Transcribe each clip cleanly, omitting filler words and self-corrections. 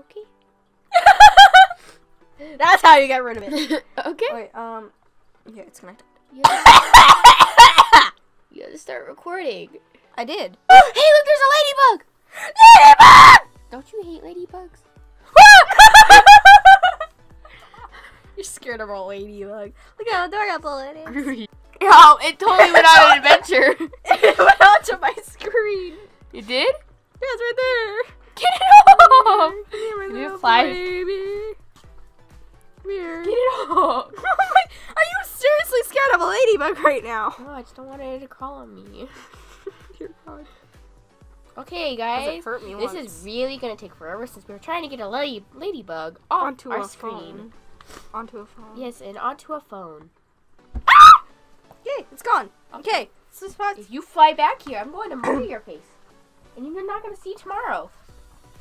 Okay. That's how you get rid of it. Okay. Wait, yeah, it's connected. Yeah. You gotta start recording. I did. Hey, look, there's a ladybug! Ladybug! Don't you hate ladybugs? You're scared of a ladybug. Look how adorable it is. Oh, it totally went on an adventure. It went onto my screen. You did? Yeah, it's right there. Get it off! Get it off, baby. Come here. Get it off. Are you seriously scared of a ladybug right now? No, I just don't want it to crawl on me. Dear God. Okay, guys, this is really gonna take forever since we were trying to get a ladybug onto our screen. Onto a phone. Yes, and onto a phone. Ah! Yay, it's gone. Okay, if you fly back here, I'm going to murder your face. And you're not gonna see tomorrow.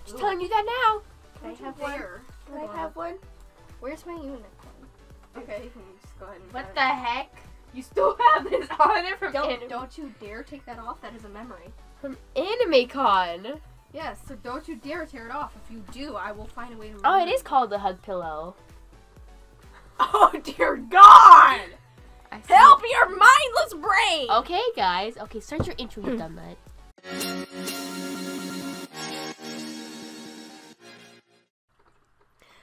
Just telling you that now. Can I have one? Can I have one? Where's my unicorn? Okay, you can just go ahead and What the heck? You still have this on it from AnimeCon. Don't you dare take that off. That is a memory. From AnimeCon. Yes, so don't you dare tear it off. If you do, I will find a way to remove it. Oh, it is called the hug pillow. Oh, dear God! Help your mindless brain! Okay, guys. Okay, start your intro, you dumbass.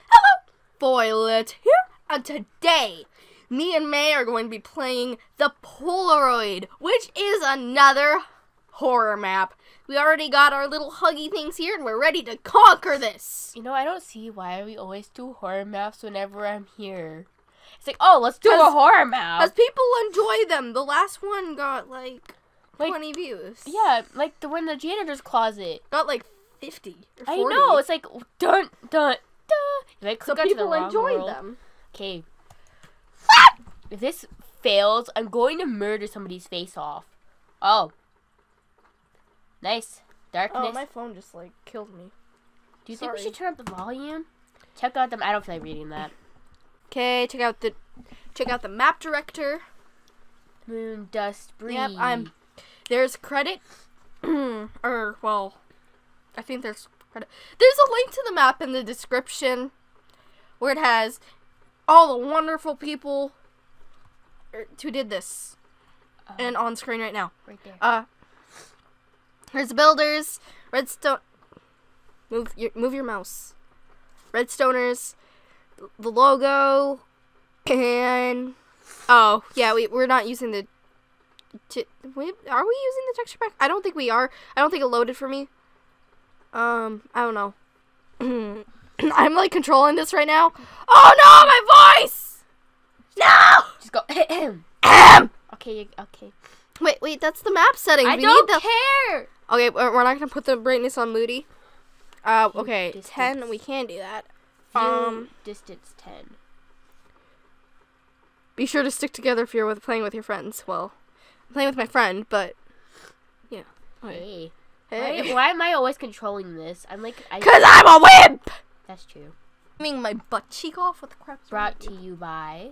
Hello, Foylet here, and today, me and Mei are going to be playing the Polaroid, which is another horror map. We already got our little huggy things here, and we're ready to conquer this. You know, I don't see why we always do horror maps whenever I'm here. It's like, oh, let's do a horror map. Because people enjoy them. The last one got, like 20 views. Yeah, like the one in the janitor's closet. Got, like, 50 or 40. I know. It's like, dun, dun, dun. So people enjoy them. Okay. If this fails, I'm going to murder somebody's face off. Oh. Nice. Darkness. Oh, my phone just, like, killed me. Do you think we should turn up the volume? Check out them. I don't feel like reading that. Okay, check out the map director. MoondustBri. Yep, there's credit. Well, I think there's credit. There's a link to the map in the description where it has all the wonderful people who did this. And on screen right now. Right there. There's builders, redstone. Move your mouse. Redstoners, the logo, and oh yeah, we're not using the. Are we using the texture pack? I don't think we are. I don't think it loaded for me. I don't know. I'm like controlling this right now. Oh no, my voice! No! Just go. Okay. Wait, that's the map settings. I don't care. Okay, we're not gonna put the brightness on Moody. Okay, distance. 10. We can do that. View distance 10. Be sure to stick together if you're playing with your friends. Well, I'm playing with my friend, but yeah. Hey, why am I always controlling this? I'm like, cause I'm a wimp. That's true. I mean, my butt cheek off with the crap. Brought to you by.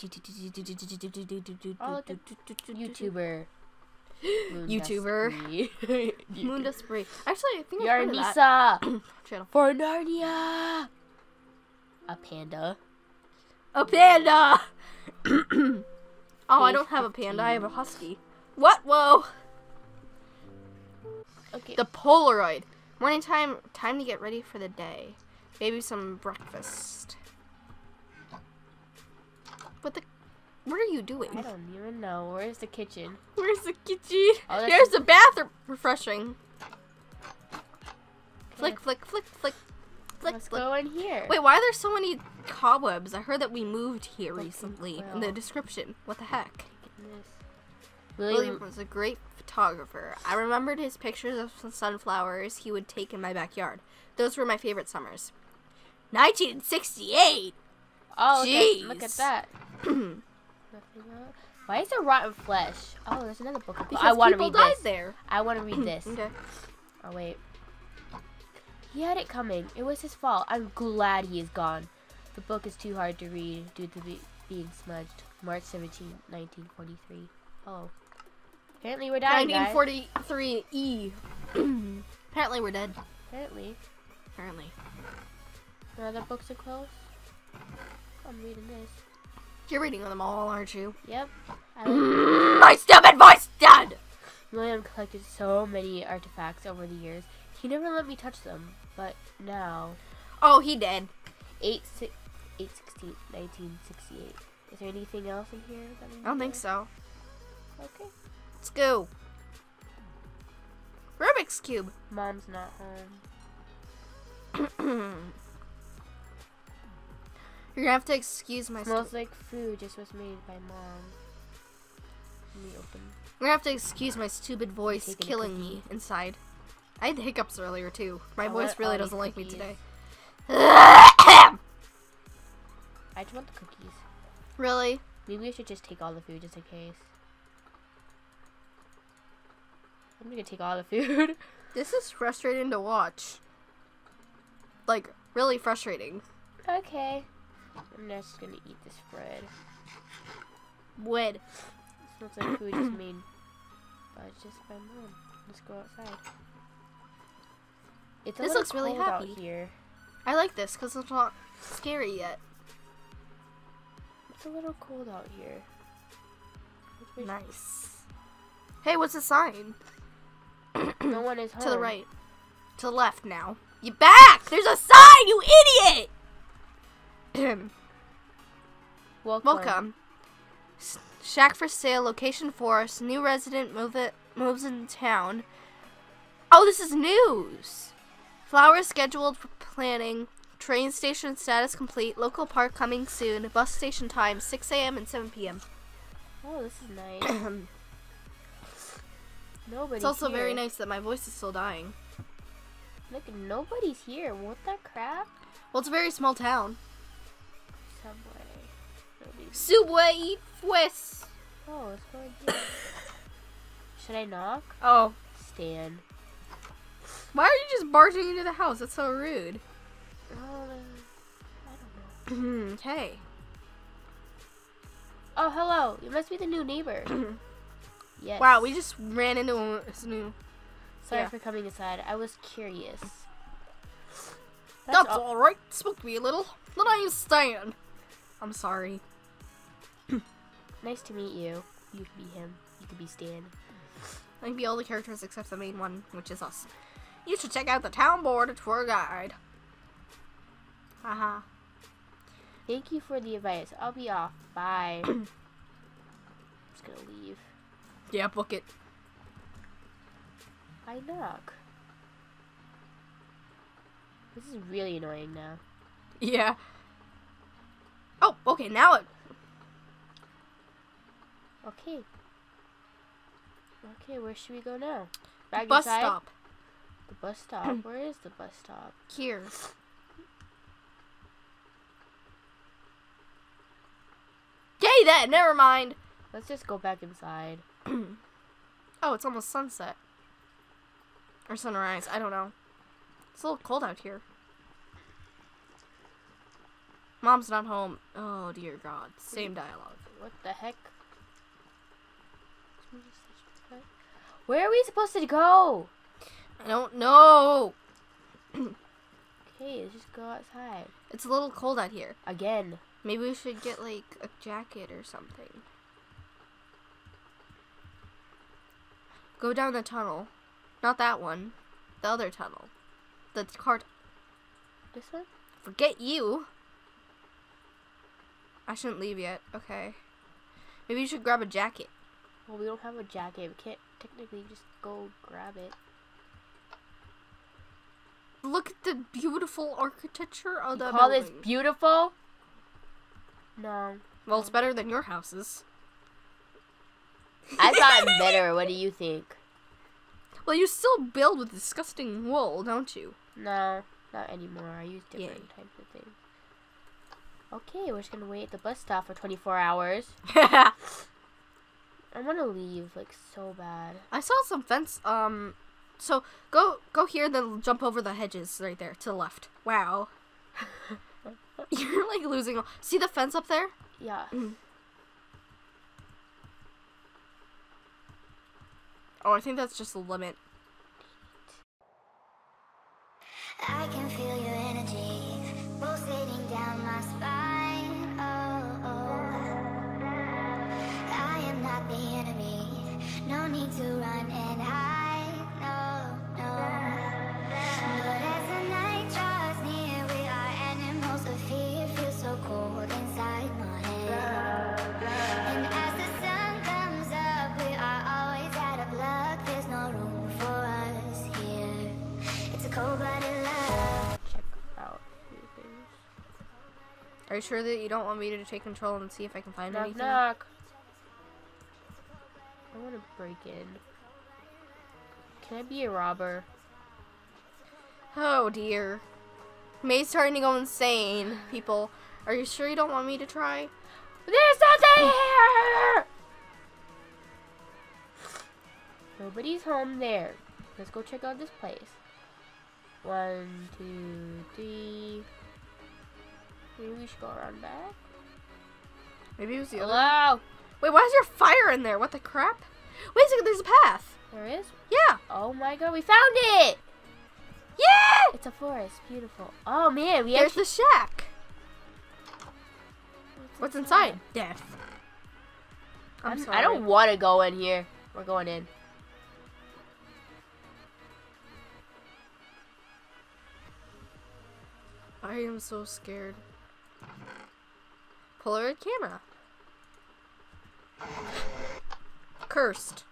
YouTuber. MoondustBri. Actually, I think I heard that. Channel for Narnia. A panda. Oh, I don't have a panda. I have a husky. What? Whoa. Okay. The Polaroid. Morning time. Time to get ready for the day. Maybe some breakfast. What are you doing? I don't even know. Where's the kitchen? Where's the kitchen? Oh, there's the bathroom. Refreshing. Flick, flick, flick, flick, flick. Let's go in here. Wait, why are there so many cobwebs? I heard that we moved here recently in the description. What the heck? William was a great photographer. I remembered his pictures of some sunflowers he would take in my backyard. Those were my favorite summers. 1968. Oh, jeez. Look at that. Why is there rotten flesh? Oh, there's another book. I want to read this. There. I want to read this. Okay. Oh, wait. He had it coming. It was his fault. I'm glad he is gone. The book is too hard to read due to being smudged. March 17, 1943. Oh. Apparently we're dying, 1943E. Apparently we're dead. Apparently. apparently. There are other books and clothes? I'm reading this. You're reading them all, aren't you? Yep. My stupid voice, dead! William collected so many artifacts over the years. He never let me touch them, but now... Oh, he did. 8/16/1968. Is there anything else in here? That I don't think so. Okay. Let's go. Rubik's Cube. Mom's not home. You're gonna have to excuse my. Smells like food just was made by mom. Let me open. You're gonna have to excuse my stupid voice killing me inside. I had hiccups earlier too. My voice really doesn't like me today. I just want the cookies. Really? Maybe we should just take all the food just in case. I'm gonna take all the food. This is frustrating to watch. Like, really frustrating. Okay. I'm just gonna eat this bread. Wood. It smells like food is made by just my mom. Let's go outside. It's this looks really happy out here. I like this because it's not scary yet. It's a little cold out here. Nice. Hey, what's the sign? No one is home. To the right. To the left now. You're back! There's a sign, you idiot! Welcome. Shack for sale, location forest, new resident moves in town. Oh, this is news! Flowers scheduled for planning, train station status complete, local park coming soon, bus station time 6 a.m. and 7 p.m. Oh, this is nice. Nobody's It's also here. Very nice that my voice is still dying. Look, nobody's here. What the crap? Well, it's a very small town. Subway Fwis! Oh, let's go again. Should I knock? Oh. Stan. Why are you just barging into the house? That's so rude. I don't know. Hey. Oh, hello. You must be the new neighbor. Yes. Wow, we just ran into a new... Sorry for coming inside. I was curious. That's alright. Spooked me a little. Then I Stan. I'm sorry. Nice to meet you. You could be him. You could be Stan. I can be all the characters except the main one, which is us. You should check out the town board tour guide. Haha. Thank you for the advice. I'll be off. Bye. I'm just gonna leave. Yeah, book it. I knock. This is really annoying now. Yeah. Oh, okay, now it... Okay. Okay, where should we go now? Back bus inside? Stop. The bus stop? Where is the bus stop? Here. Yay, that! Never mind! Let's just go back inside. Oh, it's almost sunset. Or sunrise, I don't know. It's a little cold out here. Mom's not home. Oh, dear God. Same dialogue. What the heck? Where are we supposed to go? I don't know. Okay, let's just go outside. It's a little cold out here. Again. Maybe we should get, like, a jacket or something. Go down the tunnel. Not that one. The other tunnel. The cart. This one? Forget you. I shouldn't leave yet. Okay. Maybe you should grab a jacket. Well, we don't have a jacket. We can't technically just go grab it. Look at the beautiful architecture of the building. You call this beautiful? No. Well, it's better than your houses. I've gotten better. What do you think? Well, you still build with disgusting wool, don't you? No, not anymore. I use different types of things. Okay, we're just gonna wait at the bus stop for 24 hours. I want to leave, like, so bad. I saw some fence, so go here, then jump over the hedges right there, to the left. Wow. You're, like, losing all... See the fence up there? Yeah. Oh, I think that's just the limit. I can feel your energy pulsating down my spine. Oh, oh. I am not the enemy. No need to run and hide. No, no. But as the night draws near, we are animals of fear. Feels so cold inside my head. And as the sun comes up, we are always out of luck. There's no room for us here. It's a cold blooded love. Check out these things. Are you sure that you don't want me to take control and see if I can find anything? Knock. I want to break in. Can I be a robber? Oh dear. May's starting to go insane, people. Are you sure you don't want me to try? There's nothing here! Nobody's home there. Let's go check out this place. 1, 2, 3. Maybe we should go around back? Maybe it was the other. Hello? Wait, why is there fire in there? What the crap? Wait a second, there's a path. There is? Yeah. Oh my god, we found it! Yeah! It's a forest, beautiful. Oh man, we actually... There's the shack. What's inside? Death. I'm sorry. I don't want to go in here. We're going in. I am so scared. Polaroid camera. Cursed.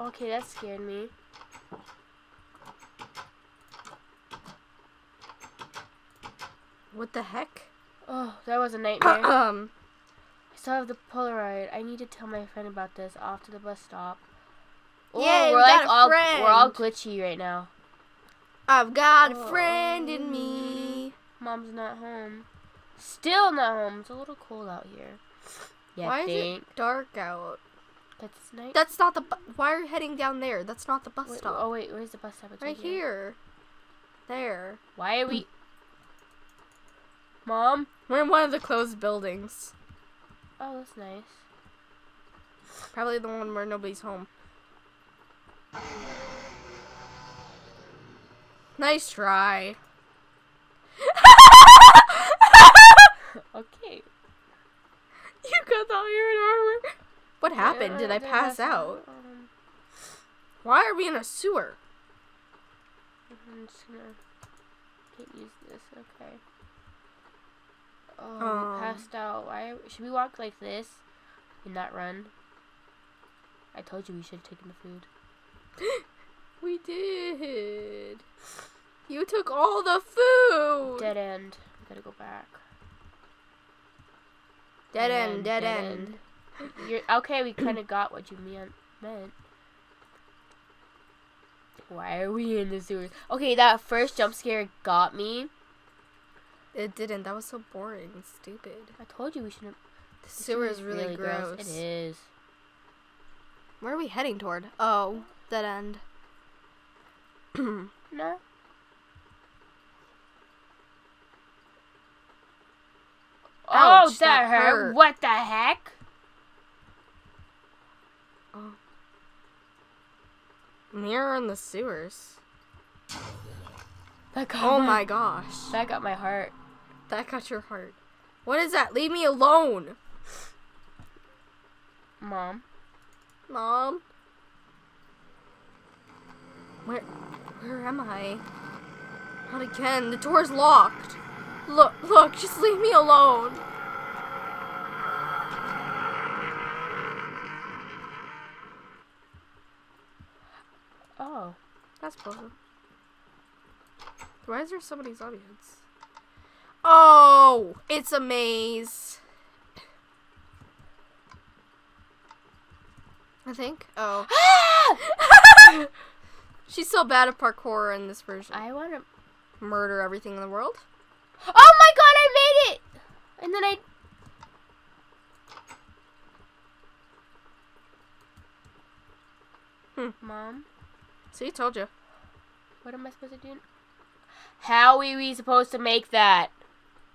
Okay, that scared me. What the heck? Oh, that was a nightmare. I still have the Polaroid. I need to tell my friend about this. Off to the bus stop. Oh, yay, we're all glitchy right now. I've got a friend in me. Mom's not home. Still not home. It's a little cold out here. Yeah, why is it dark out? That's night. That's not the. Why are you heading down there? That's not the bus stop. Oh wait, where's the bus stop? It's right here. There. Why are we? Mom, we're in one of the closed buildings. Oh, that's nice. Probably the one where nobody's home. Nice try. Okay. You got all your armor. What happened? Did I pass out? Why are we in a sewer? I'm just gonna... Can't use this. Okay. Oh, we passed out. Why? Should we walk like this and not run? I told you we should have taken the food. We did. You took all the food. Dead end. I gotta go back. Dead end, dead end. Okay, we kind of got what you meant. Why are we in the sewers? Okay, that first jump scare got me. It didn't. That was so boring and stupid. I told you we shouldn't. The sewer is really gross. It is. Where are we heading toward? Oh, dead end. No. Ouch, oh, that hurt. What the heck? Oh. Mirror in the sewers. That got my gosh. That got my heart. That got your heart. What is that? Leave me alone. Mom. Mom. Where am I? Not again. The door's locked. Look, look, just leave me alone. Oh, that's bullshit. Why is there so many zombies? Oh, it's a maze. I think. Oh. She's so bad at parkour in this version. I want to murder everything in the world. Oh my god, I made it! And then I... Mom? See, told you. What am I supposed to do? How are we supposed to make that?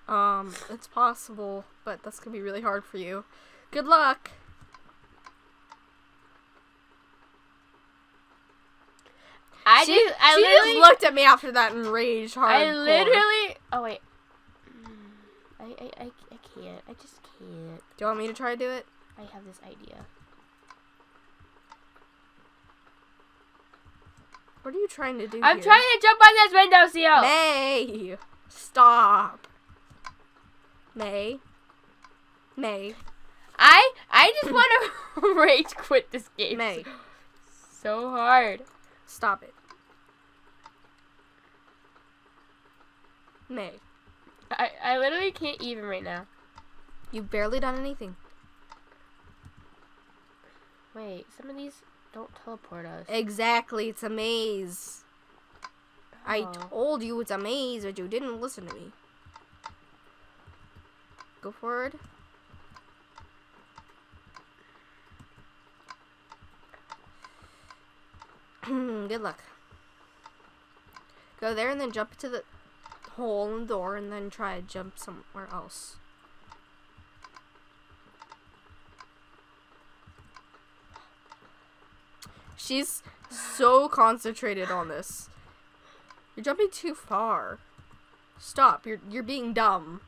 It's possible, but that's gonna be really hard for you. Good luck! She just looked at me after that and raged hard. Oh wait. I can't. I just can't. Do you want me to try to do it? I have this idea. What are you trying to do? I'm trying to jump on this window seal. Mei, stop. Mei. Mei. I just want to rage quit this game. Mei. So hard. Stop it. Mei. I literally can't even right now. You've barely done anything. Wait, some of these don't teleport us. Exactly, it's a maze. Oh. I told you it's a maze, but you didn't listen to me. Go forward. Good luck. Go there and then jump to the hole in the door and then try to jump somewhere else. She's so concentrated on this. You're jumping too far. Stop. You're being dumb.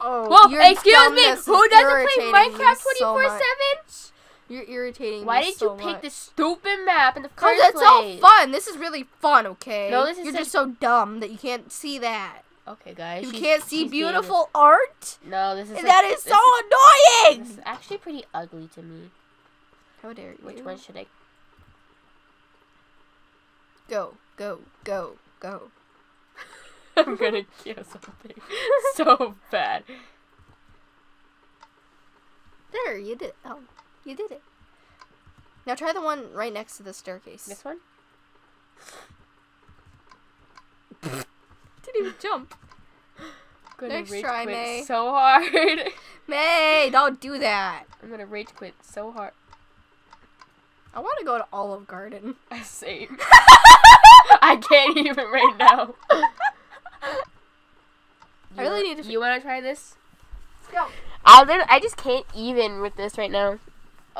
Oh, well, excuse me. Who doesn't play Minecraft 24/7? You're irritating me so much. Why did you pick this stupid map in the first place? Because it's all fun. This is really fun, okay? No, this is. You're just so dumb that you can't see that. Okay, guys. You can't see beautiful art? No, this is. And that is so annoying! This is actually pretty ugly to me. How dare you? Which one should I? Go, go, go, go. I'm gonna kill something so bad. There, you did it. Oh. You did it. Now try the one right next to the staircase. This one? Didn't even jump. Gonna next try, Mei. So hard. Mei, don't do that. I'm gonna rage quit so hard. I want to go to Olive Garden. Same. I can't even right now. I really need to. You want to try this? Let's go. I just can't even with this right now.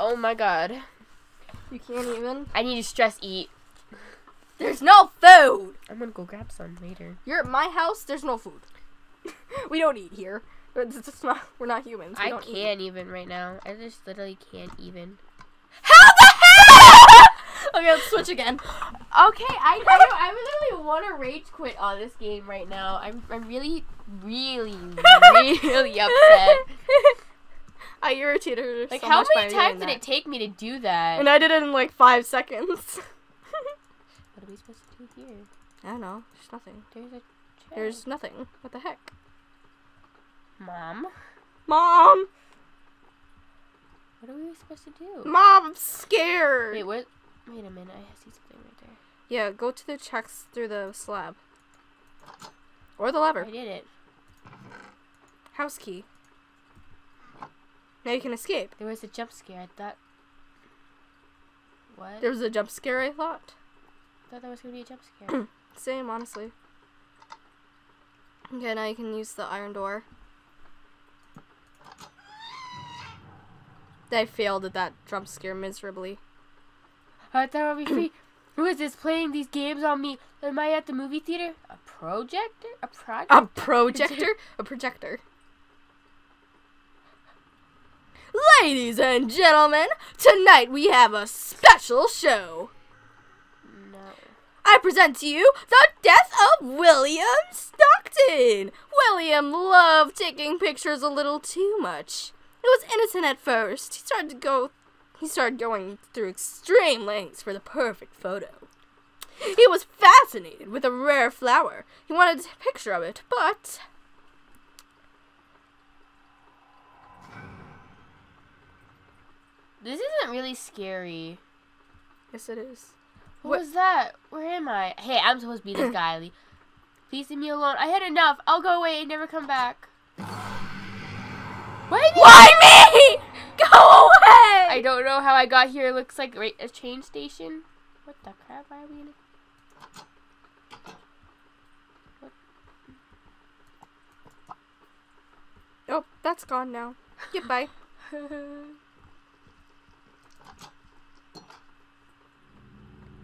Oh my god. You can't even? I need to stress eat. There's no food! I'm gonna go grab some later. You're at my house, there's no food. We don't eat here. We're not humans. We don't can't even right now. I just literally can't even. How the hell? Okay, let's switch again. Okay, I literally want to rage quit on this game right now. I'm really, really, really upset. I irritated her like, so much by doing that. Like, how many times did it take me to do that? And I did it in, like, 5 seconds. What are we supposed to do here? I don't know. There's nothing. There's a chair. There's nothing. What the heck? Mom? Mom! What are we supposed to do? Mom, I'm scared! Wait, what? Wait a minute. I see something right there. Yeah, go to the checks through the slab. Or the lever. I did it. House key. Now you can escape. There was a jump scare. I thought. What? There was a jump scare, I thought. I thought there was going to be a jump scare. Same, honestly. Okay, now you can use the iron door. I failed at that jump scare miserably. I thought it would be free. Who is this playing these games on me? Am I at the movie theater? A projector? A projector? A projector? A projector. Ladies and gentlemen, tonight we have a special show. No. I present to you the death of William Stockton. William loved taking pictures a little too much. It was innocent at first. He started going through extreme lengths for the perfect photo. He was fascinated with a rare flower. He wanted a picture of it, but this isn't really scary. Yes, it is. What was that? Where am I? Hey, I'm supposed to be this guy, Lee. Please leave me alone. I had enough. I'll go away and never come back. Why me? Why me? Go away! I don't know how I got here. It looks like right, a train station. What the crap are we in? What? Oh, that's gone now. Goodbye.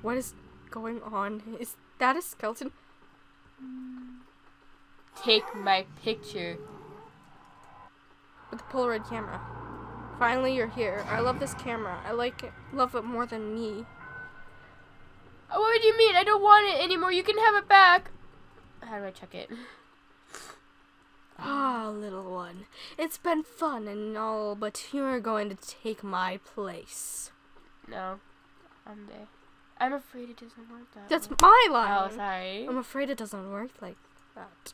What is going on? Is that a skeleton? Take my picture. With the Polaroid camera. Finally, you're here. I love this camera. I love it more than me. Oh, what do you mean? I don't want it anymore. You can have it back. How do I check it? Ah, little one. It's been fun and all, but you're going to take my place. No. I'm afraid it doesn't work that way. That's my line! Oh, sorry. I'm afraid it doesn't work like that.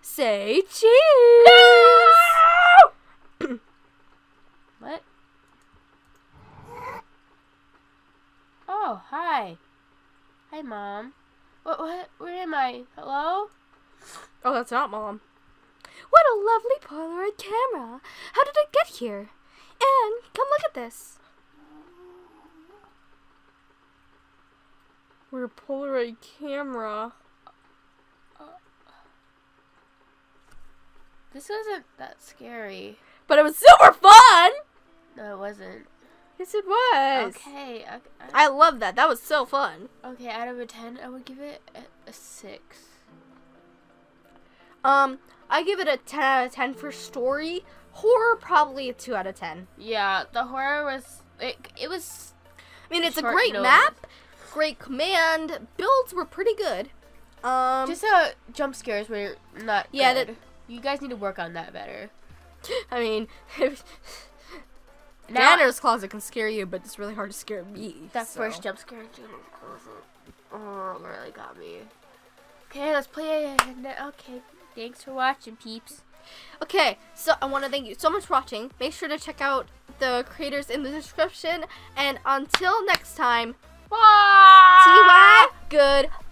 Say cheese! No! What? Oh, hi. Hi, Mom. What? Where am I? Hello? Oh, that's not Mom. What a lovely Polaroid camera. How did it get here? Anne, come look at this. We're a Polaroid camera. This wasn't that scary. But it was super fun! No, it wasn't. Yes, it was. Okay. I love that. That was so fun. Okay, out of a 10, I would give it a 6. I give it a 10 out of 10 for story. Horror, probably a 2 out of 10. Yeah, the horror was... It was... I mean, it's a great map. Great command. Builds were pretty good. Just jump scares were not good. You guys need to work on that better. I mean... Janitor's closet can scare you, but it's really hard to scare me. That first jump scare in Janitor's closet. Oh, really got me. Okay, let's play. Okay, thanks for watching, peeps. Okay, so I want to thank you so much for watching. Make sure to check out the creators in the description. And until next time, bye! Goodbye.